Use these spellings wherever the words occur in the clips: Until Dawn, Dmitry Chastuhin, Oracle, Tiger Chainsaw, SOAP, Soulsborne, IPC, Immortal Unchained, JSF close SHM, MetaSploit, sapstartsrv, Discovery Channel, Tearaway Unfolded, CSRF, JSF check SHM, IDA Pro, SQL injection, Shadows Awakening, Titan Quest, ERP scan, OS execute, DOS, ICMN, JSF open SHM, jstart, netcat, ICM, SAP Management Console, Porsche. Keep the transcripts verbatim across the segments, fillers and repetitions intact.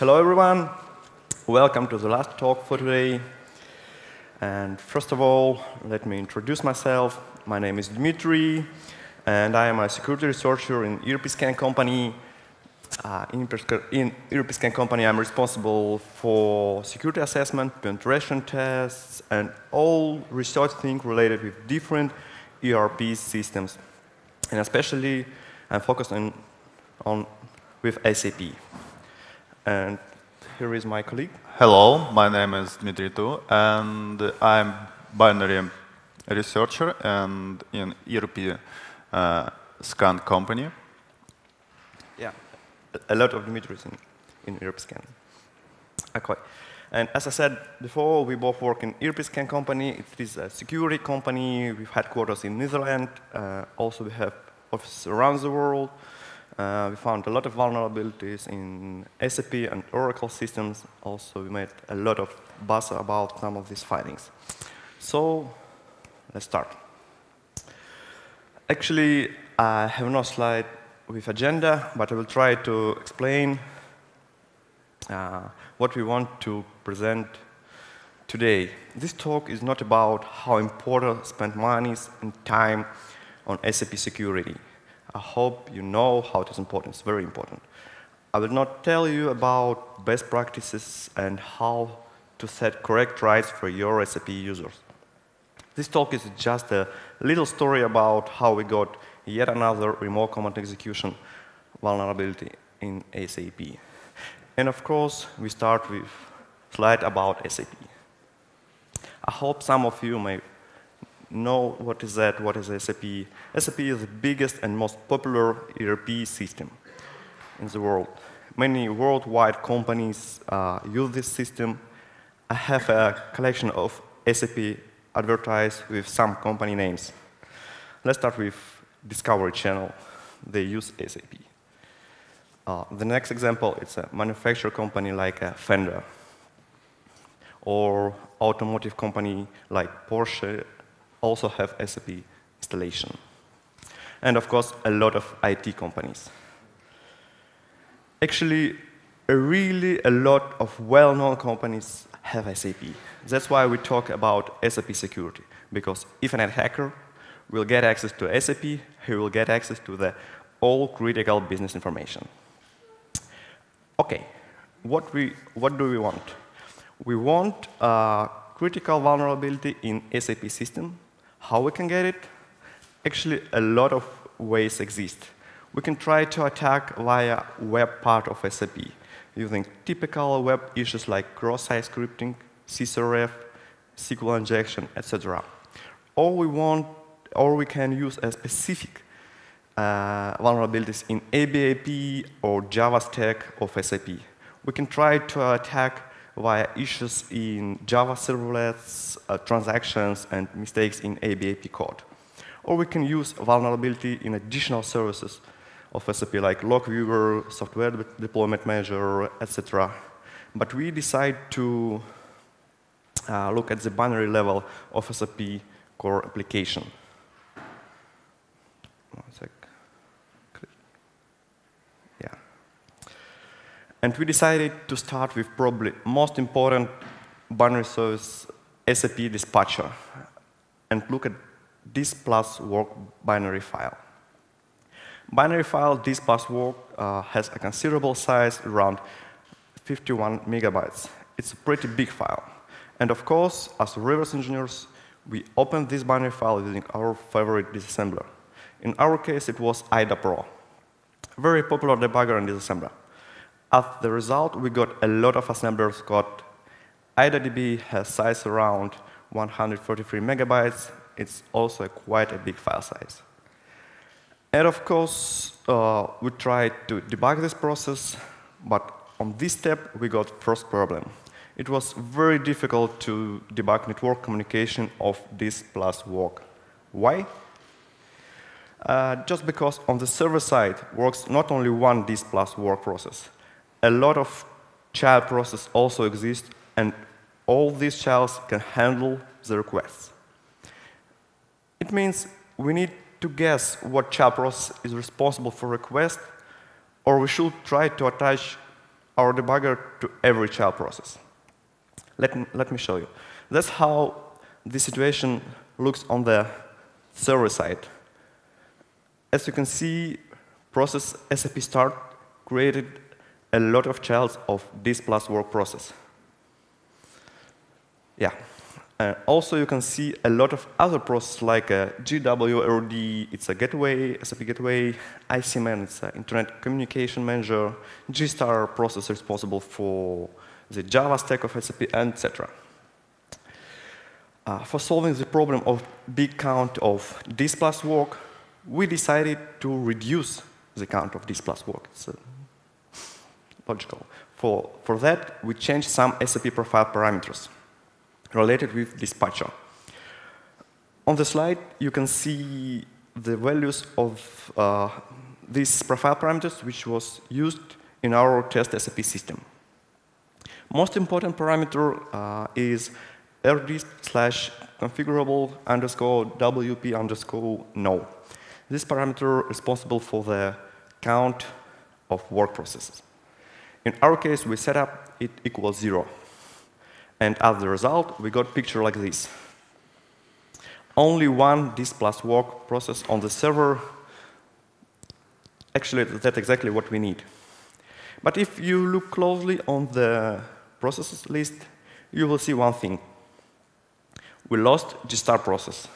Hello, everyone. Welcome to the last talk for today. And first of all, let me introduce myself. My name is Dmitry, and I am a security researcher in E R P scan company. Uh, in, in E R P scan company, I'm responsible for security assessment, penetration tests, and all research things related with different E R P systems. And especially, I'm focused on, on with S A P. And here is my colleague. Hello, my name is Dmitry too, and I'm binary researcher and in E R P uh, scan company. Yeah, a lot of Dmitry's in, in E R P scan. Okay. And as I said before, we both work in E R P scan company. It is a security company with headquarters in Netherlands. Uh, also, we have offices around the world. Uh, we found a lot of vulnerabilities in S A P and Oracle systems. Also, we made a lot of buzz about some of these findings. So, let's start. Actually, I have no slide with agenda, but I will try to explain uh, what we want to present today. This talk is not about how important spend money and time on S A P security. I hope you know how it is important. It's very important. I will not tell you about best practices and how to set correct rights for your S A P users. This talk is just a little story about how we got yet another remote command execution vulnerability in S A P. And of course, we start with a slide about S A P. I hope some of you may know what is that, what is S A P. S A P is the biggest and most popular E R P system in the world. Many worldwide companies uh, use this system. I have a collection of S A P advertised with some company names. Let's start with Discovery Channel. They use S A P. Uh, the next example, it's a manufacturer company like uh, Fender, or automotive company like Porsche, also have S A P installation. And of course, a lot of I T companies. Actually, really a lot of well-known companies have S A P. That's why we talk about S A P security. Because if an hacker will get access to S A P, he will get access to the all critical business information. OK, what, we, what do we want? We want uh, critical vulnerability in S A P system. How we can get it? Actually, a lot of ways exist. We can try to attack via web part of S A P, using typical web issues like cross-site scripting, C S R F, S Q L injection, et cetera. Or we want, or we can use a specific uh, vulnerabilities in A B A P or Java stack of S A P. We can try to attack via issues in Java servlets, uh, transactions, and mistakes in A B A P code. Or we can use vulnerability in additional services of S A P, like LogViewer, Software Deployment Manager, et cetera. But we decide to uh, look at the binary level of S A P core application. One sec. And we decided to start with probably most important binary service, S A P dispatcher, and look at this plus work binary file. Binary file, this plus work, uh, has a considerable size, around fifty-one megabytes. It's a pretty big file. And of course, as reverse engineers, we opened this binary file using our favorite disassembler. In our case, it was I D A Pro, a very popular debugger and disassembler. As the result, we got a lot of assemblers code. I D A D B has size around one hundred thirty-three megabytes. It's also quite a big file size. And of course, uh, we tried to debug this process, but on this step, we got first problem. It was very difficult to debug network communication of this plus work. Why? Uh, just because on the server side works not only one this plus work process. A lot of child processes also exist, and all these childs can handle the requests. It means we need to guess what child process is responsible for request, or we should try to attach our debugger to every child process. Let me, let me show you. That's how the situation looks on the server side. As you can see, process S A P start created a lot of childs of this plus work process. Yeah. Uh, also, you can see a lot of other processes like uh, G W R D, it's a gateway, S A P gateway, I C M N, it's an internet communication manager, JSTAR process responsible for the Java stack of S A P, and et cetera. Uh, for solving the problem of big count of this plus work, we decided to reduce the count of this plus work. It's uh, logical. For, for that, we changed some S A P profile parameters related with dispatcher. On the slide, you can see the values of uh, these profile parameters which was used in our test S A P system. Most important parameter uh, is rd slash configurable underscore wp underscore no. This parameter responsible for the count of work processes. In our case, we set up it equals zero. And as the result, we got a picture like this. Only one this plus work process on the server. Actually, that's exactly what we need. But if you look closely on the processes list, you will see one thing. We lost JSTAR process.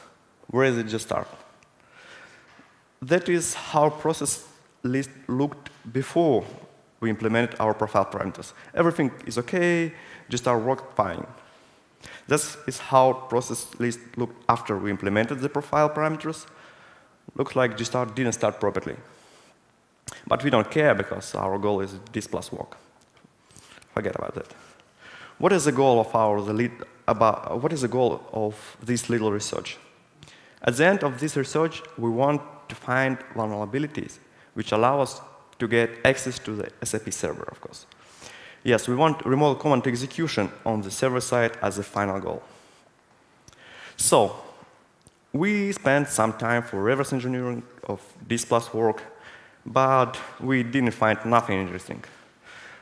Where is the JSTAR? That is how process list looked before we implemented our profile parameters. Everything is okay, JSTAR worked fine. This is how process list looked after we implemented the profile parameters. Looks like JSTAR didn't start properly. But we don't care because our goal is this plus work. Forget about that. What is the goal of our the lead about what is the goal of this little research? At the end of this research, we want to find vulnerabilities which allow us to get access to the S A P server, of course. Yes, we want remote command execution on the server side as a final goal. So, we spent some time for reverse engineering of this plus work, but we didn't find nothing interesting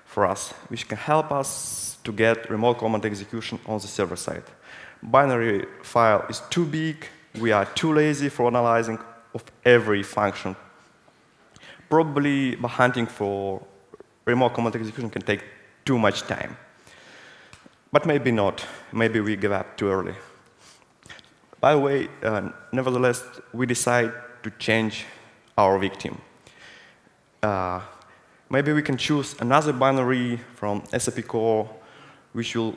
for us, which can help us to get remote command execution on the server side. Binary file is too big, we are too lazy for analyzing of every function. Probably hunting for remote command execution can take too much time. But maybe not. Maybe we give up too early. By the way, uh, nevertheless, we decide to change our victim. Uh, maybe we can choose another binary from S A P core, which will,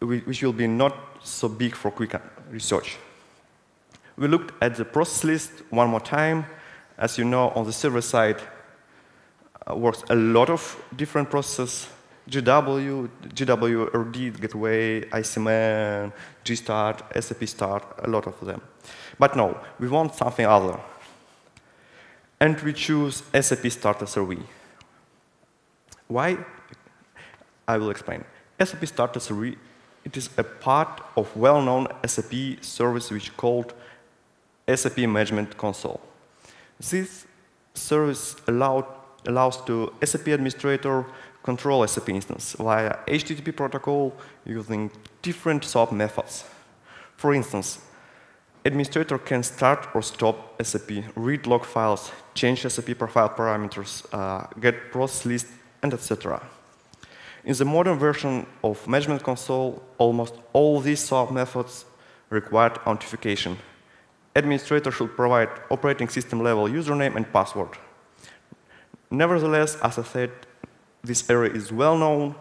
which will be not so big for quick research. We looked at the process list one more time. As you know, on the server side, works a lot of different processes, G W, G W R D, Gateway, I C M N, JSTART, S A P Start, a lot of them. But no, we want something other. And we choose S A P StartSRV. Why? I will explain. S A P StartSRV, it is a part of well-known S A P service which called S A P Management Console. This service allowed allows to S A P administrator control S A P instance via H T T P protocol using different SOAP methods. For instance, administrator can start or stop S A P, read log files, change S A P profile parameters, uh, get process list, and et cetera. In the modern version of Management Console, almost all these SOAP methods required authentication. Administrator should provide operating system level username and password. Nevertheless, as I said, this area is well known.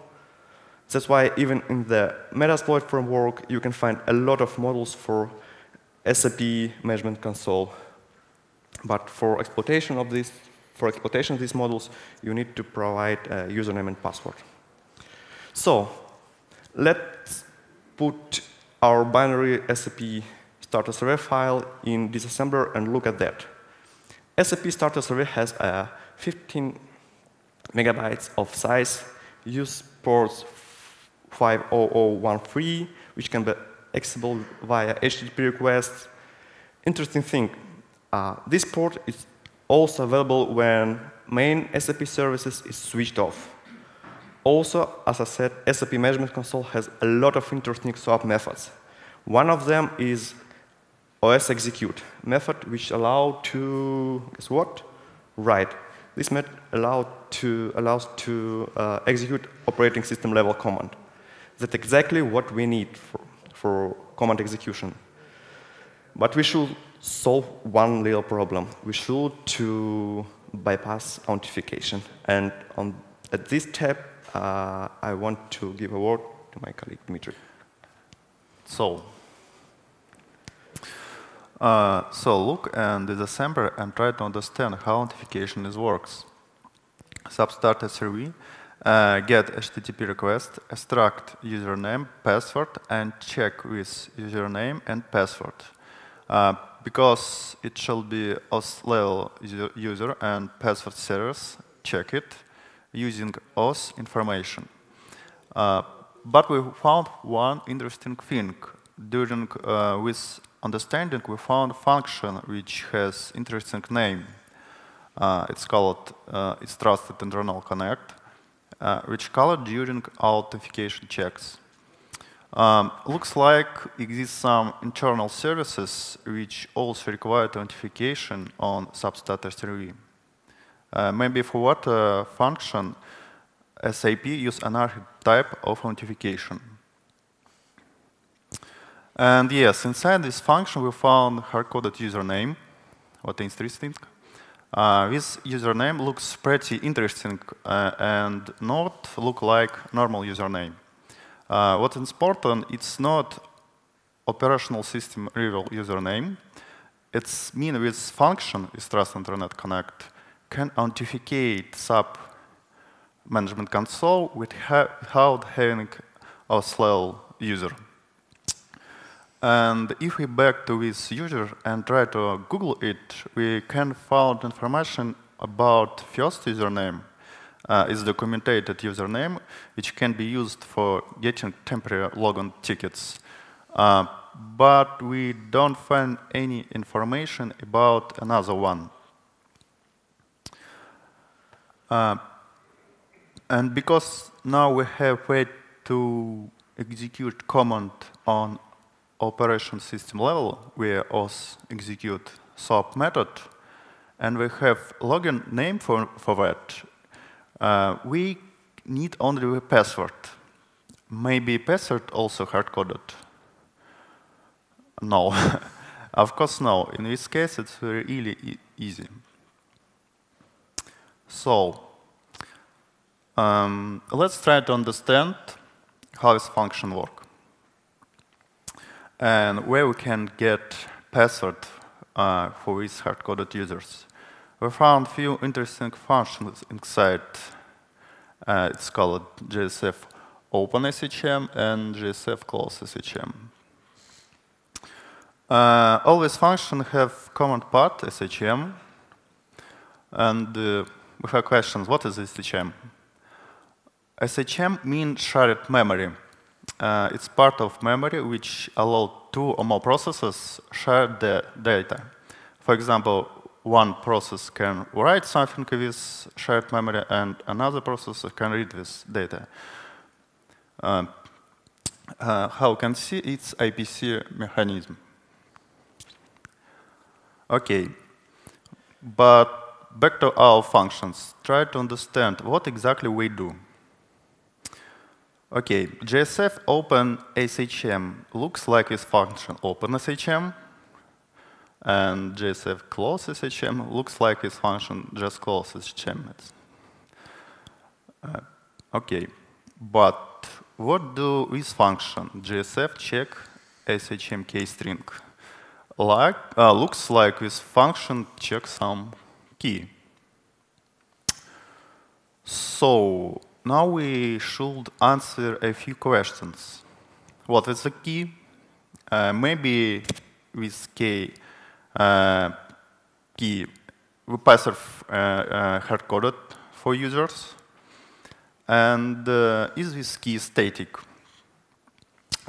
That's why even in the MetaSploit framework, you can find a lot of models for S A P Management Console. But for exploitation of this, for exploitation of these models, you need to provide a username and password. So let's put our binary S A P StartSRV file in disassembler and look at that. S A P StartSRV has a fifteen megabytes of size, use ports five zero zero one three, which can be accessible via H T T P requests. Interesting thing, uh, this port is also available when main S A P services is switched off. Also, as I said, S A P Management Console has a lot of interesting SOAP methods. One of them is O S execute method, which allow to guess what? Write. This method allow to, allows to uh, execute operating system level command. That's exactly what we need for, for command execution. But we should solve one little problem. We should to bypass authentication. And on, at this step, uh, I want to give a word to my colleague Dmitry. So, uh, so look, and in December, I'm trying to understand how authentication is works. sapstartsrv, uh, get H T T P request, extract username, password, and check with username and password. Uh, because it shall be O S level user and password servers, check it using O S information. Uh, but we found one interesting thing. During uh, with understanding, we found a function which has interesting name. Uh, it's called uh, it's trusted internal connect, uh, which called during authentication checks. Um, looks like exists some internal services which also require authentication on sapstartsrv. Uh, maybe for what uh, function S A P use another type of authentication. And yes, inside this function we found hard-coded username. What interesting? Uh, this username looks pretty interesting uh, and not look like normal username. Uh, what's important, it's not operational system level username. It's mean with function is trust internet connect can authenticate S A P Management Console without having a slow user. And if we back to this user and try to Google it, we can find information about first username. Uh, is documented username, which can be used for getting temporary logon tickets. Uh, but we don't find any information about another one. Uh, and because now we have way to execute command on operation system level, where O S execute S O A P method, and we have login name for, for that, Uh, we need only a password. Maybe password also hard-coded? No. Of course, no. In this case, it's really e easy. So, um, let's try to understand how this function works and where we can get password uh, for these hard-coded users. We found few interesting functions inside. Uh, it's called J S F open S H M and J S F close S H M. Uh, all these functions have command part S H M, and uh, we have questions. What is S H M? S H M means shared memory. Uh, it's part of memory which allows two or more processes share the data. For example, one process can write something with shared memory, and another process can read this data. Uh, uh, how we can see, it's I P C mechanism. Okay, but back to our functions. Try to understand what exactly we do. Okay, J S F open S H M looks like this function open S H M. And J S F close S H M looks like this function just close S H M. Uh, okay, but what do this function J S F check S H M key string like? Uh, looks like this function check some key. So now we should answer a few questions. What is the key? Uh, maybe with key. Uh, key we pass uh, uh, hard coded for users, and uh, is this key static?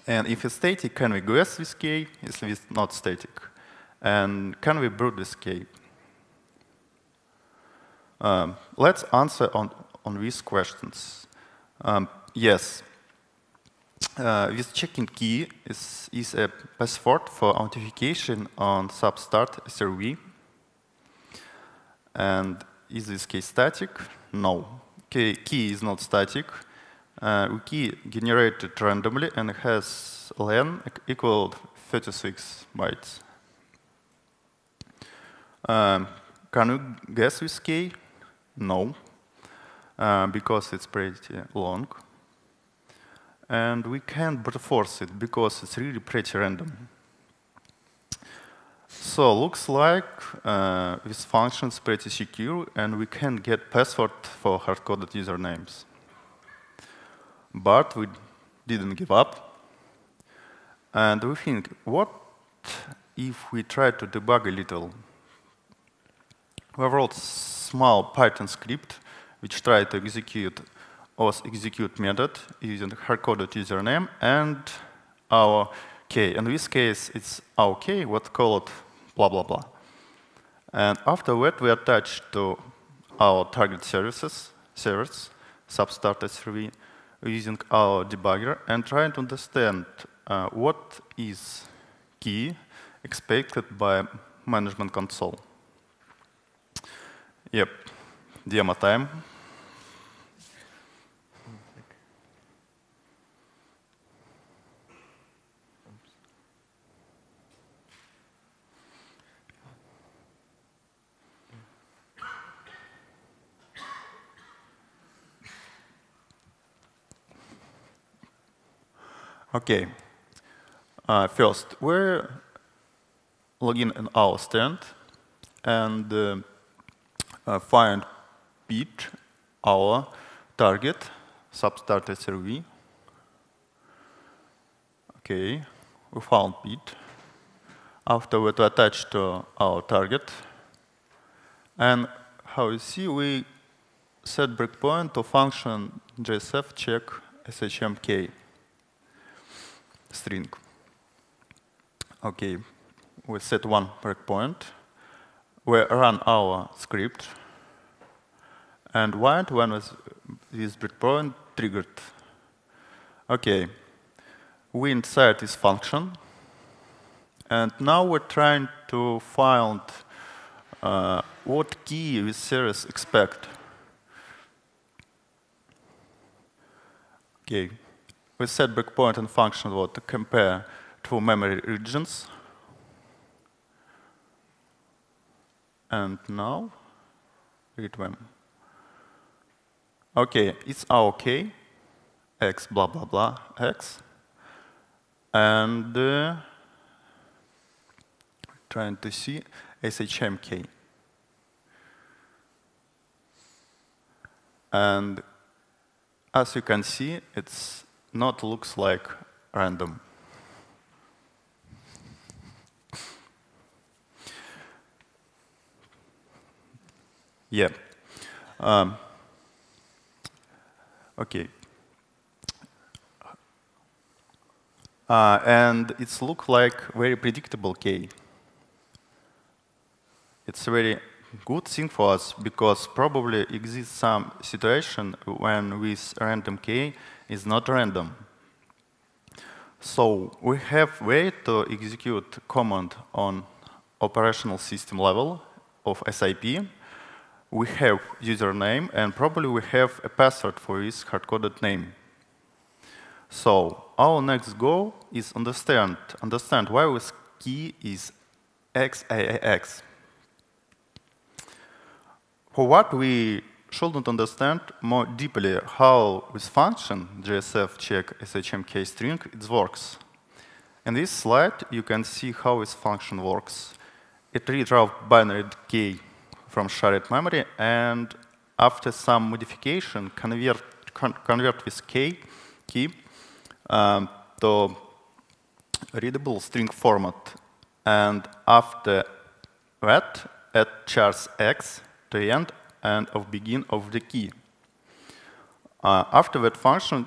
And if it's static, can we guess this key? Is this not static? And can we brew this key? Um, let's answer on on these questions. Um, yes. Uh, this check-in key is, is a password for authentication on sapstartsrv. And is this key static? No. Key, key is not static. Uh, key generated randomly and has len equal thirty-six bytes. Um, can you guess this key? No, uh, because it's pretty long. And we can't brute force it because it's really pretty random. So looks like uh, this function is pretty secure, and we can get password for hard-coded usernames. But we didn't give up. And we think, what if we try to debug a little? We wrote a small Python script which tried to execute O S execute method using hard-coded username and our key. In this case, it's our key, what called blah, blah, blah. And after that, we attach to our target services, servers, sapstartsrv, using our debugger and trying to understand uh, what is key expected by management console. Yep, demo time. Okay. Uh, first, we're logging in our stand and uh, uh, find pit our target sapstartsrv. Okay, we found pit. After we attach to our target, and how you see, we set breakpoint to function J S F check S H M K. String. Okay, we set one breakpoint. We run our script, and white when was this breakpoint triggered. Okay, we inside this function, and now we're trying to find uh, what key this series expect. Okay. We set breakpoint and function what to compare two memory regions. And now, read them. OK, it's our key, x blah, blah, blah, x. And uh, trying to see S H M K. And as you can see, it's not looks like random. Yeah. Um, okay. Uh, and it's look like very predictable key. It's a very good thing for us because probably exists some situation when with random key is not random. So we have way to execute command on operational system level of S A P. We have username and probably we have a password for this hard-coded name. So our next goal is understand understand why this key is X A A X. For what we shouldn't understand more deeply how this function, J S F check S H M K string, it works. In this slide, you can see how this function works. It reads out binary key from shared memory, and after some modification, convert, con convert this key, key um, to readable string format. And after that, add chars X to the end and of begin of the key. Uh, after that function,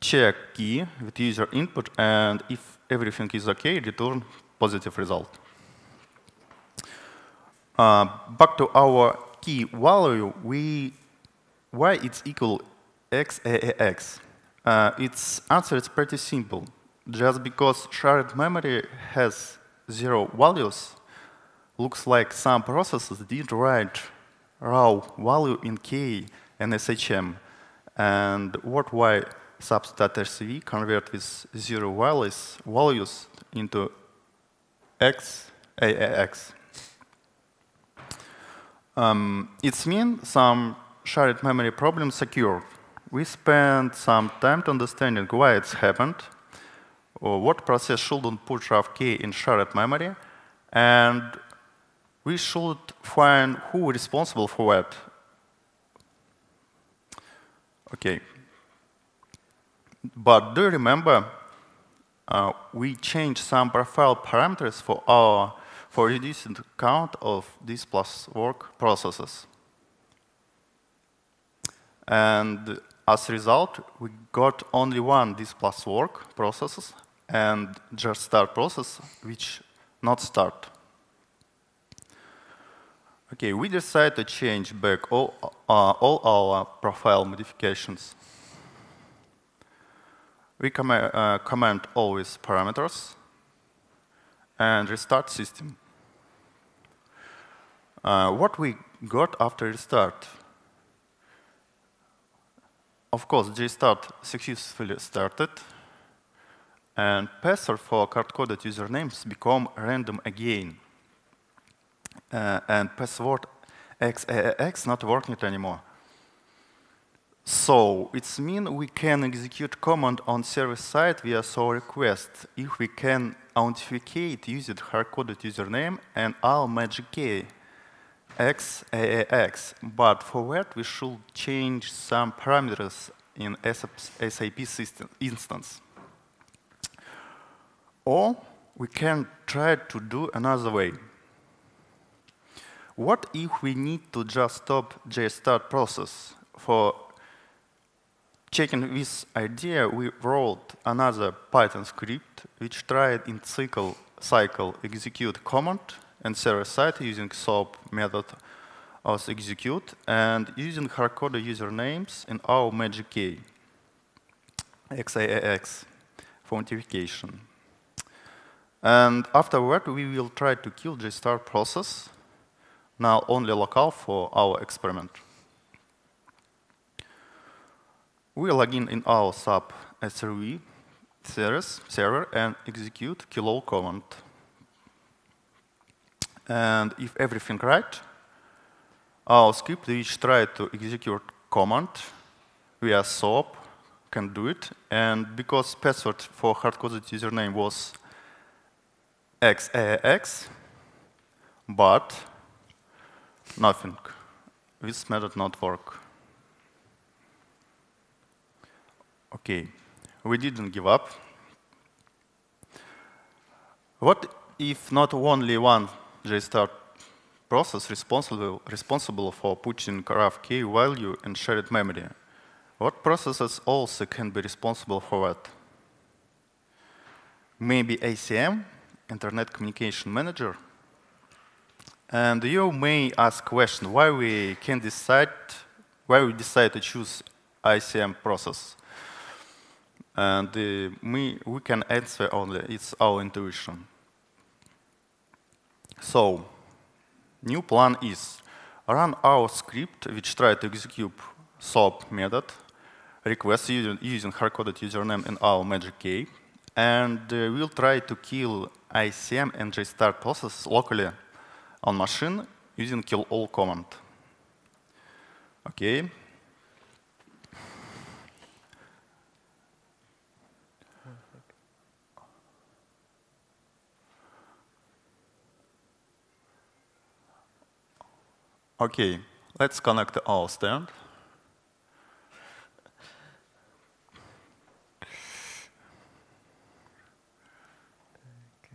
check key with user input, and if everything is OK, return positive result. Uh, back to our key value, we, why it's equal X A A X. Uh, its answer is pretty simple. Just because shared memory has zero values, looks like some processes did write raw value in K and S H M. And what why sapstartsrv convert with zero values, values into X A A X. Um, it's mean some shared memory problems occur. We spent some time to understanding why it's happened, or what process shouldn't put R F C in shared memory, and we should find who is responsible for that. Okay. But do you remember uh, we changed some profile parameters for our for reducing the count of these plus work processes? And as a result, we got only one this plus work processes and just start process, which not start. Okay, we decided to change back all, uh, all our profile modifications. We com uh, comment always parameters and restart system. Uh, what we got after restart? Of course, jstart successfully started, and password for hard-coded usernames become random again, uh, and password X A A X not working anymore. So it's mean we can execute command on server side via S O A P request if we can authenticate using hard-coded username and our magic key. X A A X, but for that we should change some parameters in S A P system instance. Or we can try to do another way. What if we need to just stop jstart process? For checking this idea, we wrote another Python script which tried in cycle, cycle execute command and server-side using S O A P method OS execute and using hard-coded usernames in our magic key, X A A X, for authentication. And afterward, we will try to kill jstart process, now only local for our experiment. We log in in our sapstartsrv server and execute kill command. And if everything right, our script which tried to execute command via S O A P can do it. And because password for hard-coded username was X A A X, but nothing. This method not work. Okay, we didn't give up. What if not only one jstart process responsible, responsible for putting R F C value in shared memory? What processes also can be responsible for that? Maybe I C M, Internet Communication Manager. And you may ask question why we can decide, why we decide to choose I C M process. And uh, we, we can answer only, it's our intuition. So, new plan is run our script which try to execute S O A P method, request using, using hard-coded username in our magic key, and uh, we'll try to kill I C M and jstart process locally on machine using kill all command. Okay. Okay, let's connect our stand. Okay.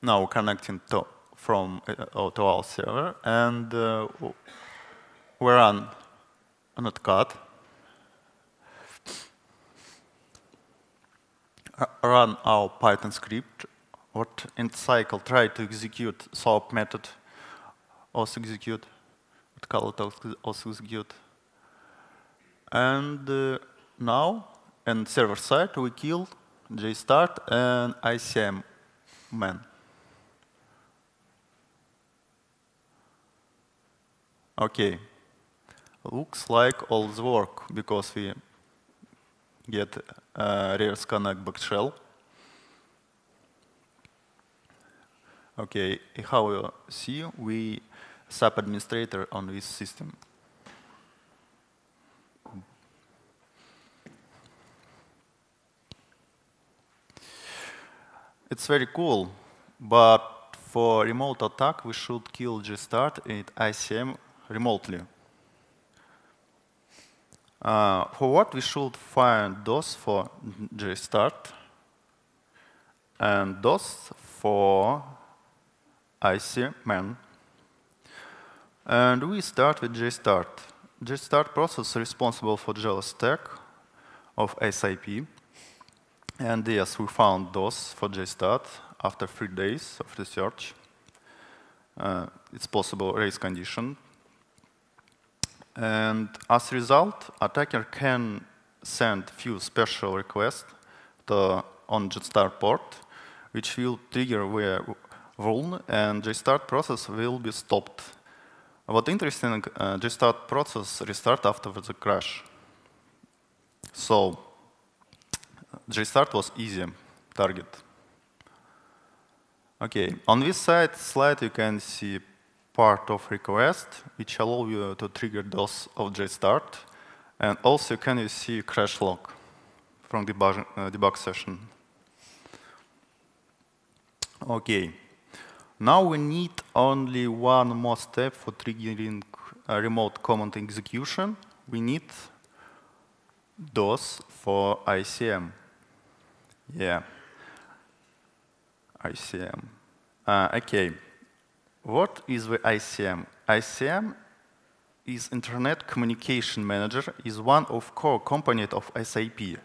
Now connecting to from uh, to our server, and uh, we run netcat. run our Python script, what in cycle try to execute SOAP method, O S execute, what call it O S execute. And uh, now, on server side, we kill jstart and I C M N. Okay, looks like all the work because we get uh, reverse connect back shell. Okay, how you see, we sub administrator on this system. It's very cool, but for remote attack, we should kill jstart in I C M remotely. Uh, for what we should find DOS for jstart and DOS for I C M N. And we start with jstart. jstart process responsible for Java stack of S A P. And yes, we found DOS for jstart after three days of research. Uh, it's possible race condition. And as a result, attacker can send few special requests to, on jstart port, which will trigger the vuln, and jstart process will be stopped. What interesting, uh, jstart process restart after the crash. So jstart was easy target. Okay, on this side slide you can see part of request, which allow you to trigger DOS of jstart, and also can you see crash log from debug, uh, debug session. Okay, now we need only one more step for triggering uh, remote command execution. We need DOS for I C M. Yeah, I C M. Uh, okay. What is the I C M? I C M is Internet Communication Manager, is one of core components of S A P,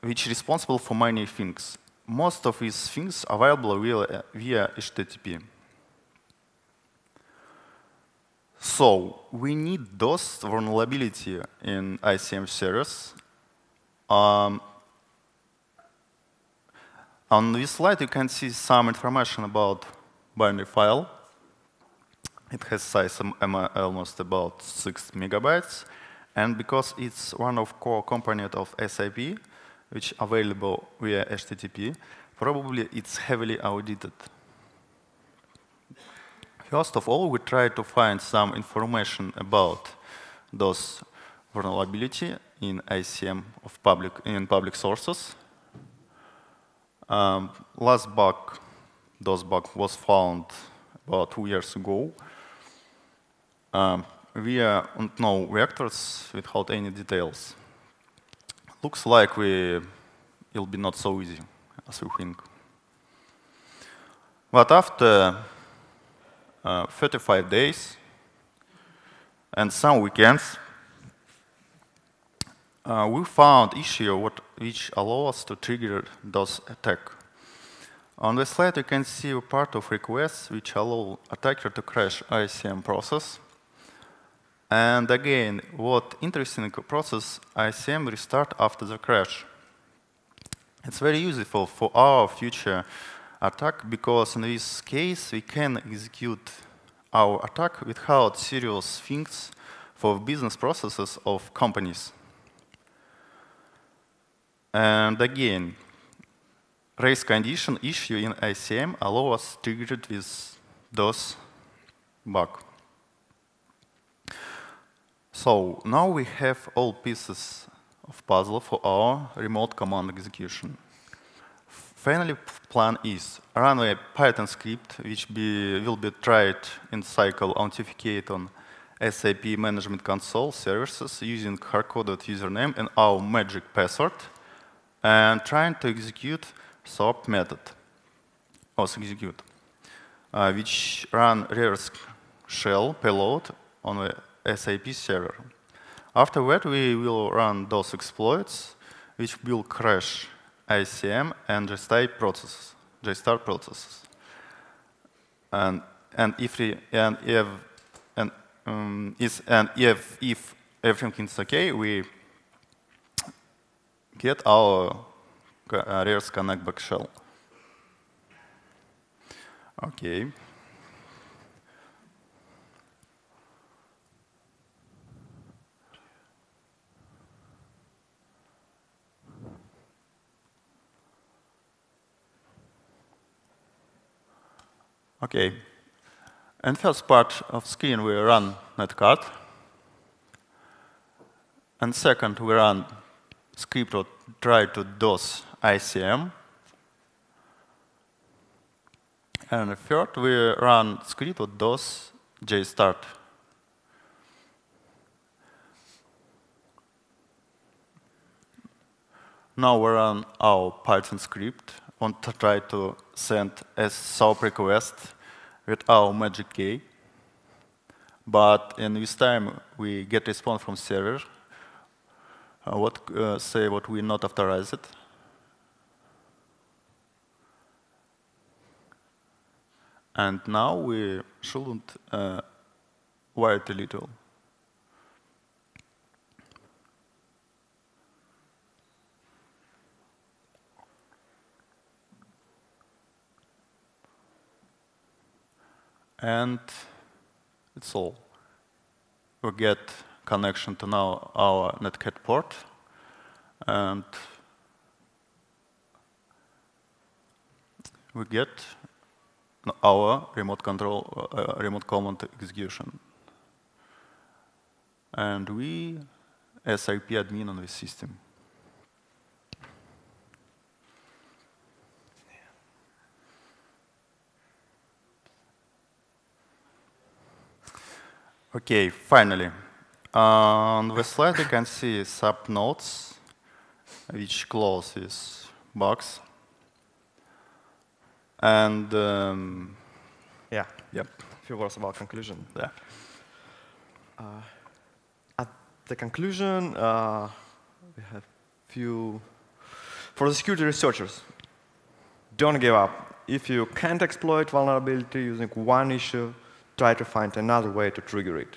which is responsible for many things. Most of these things are available via, via H T T P. So we need DOS vulnerability in I C M service. Um, on this slide, you can see some information about binary file. It has size almost about six megabytes, and because it's one of core components of S A P, which available via H T T P, probably it's heavily audited. First of all, we try to find some information about those vulnerability in I C M of public in public sources. Um, last bug. DOS bug was found about two years ago. Um, we uh, don't know vectors without any details. Looks like we, it'll be not so easy as we think. But after uh, thirty-five days and some weekends, uh, we found issue what, which allow us to trigger DOS attack. On this slide, you can see a part of requests which allow attacker to crash I C M process. And again, what interesting process I C M restart after the crash. It's very useful for our future attack because in this case, we can execute our attack without serious things for business processes of companies. And again, race condition issue in I C M allow us to trigger with DOS bug. So now we have all pieces of puzzle for our remote command execution. Finally, plan is run a Python script which be, will be tried in cycle authenticated on S A P Management Console services using hard-coded username and our magic password, and trying to execute SOAP method, O S execute, uh, which run reverse shell payload on the S A P server. After that, we will run DOS exploits, which will crash I C M and JSTAR processes, JSTAR processes. And, and if re, and if and um, is and if if everything is okay, we get our uh, reverse connect back shell. Okay. Okay, and first part of screen we run netcat, and second we run script or try to DOS I C M, and third we run script or DOS jstart. Now we run our Python script. Want to try to send a SOAP request with our magic key, but in this time we get response from server. Uh, what uh, say what we not authorize it, and now we shouldn't uh, wait a little. And it's all. We get connection to now our netcat port, and we get our remote control, uh, remote command execution. And we, as I P admin on this system. Okay, finally, uh, on the slide you can see subnodes which close this box, and um, yeah, yeah, a few words about conclusion. Yeah. Uh, at the conclusion, uh, we have few for the security researchers. Don't give up. If you can't exploit vulnerability using one issue, try to find another way to trigger it.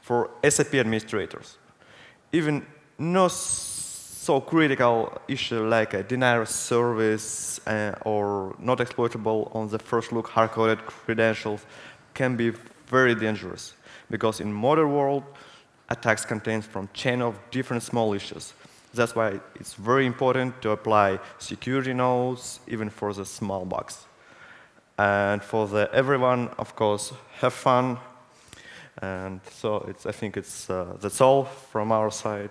For S A P administrators, even not so critical issue like a denial of service uh, or not exploitable on the first look hard-coded credentials can be very dangerous, because in modern world, attacks contain from chain of different small issues. That's why it's very important to apply security nodes even for the small bugs. And for the everyone, of course, have fun. And so it's, I think it's, uh, that's all from our side.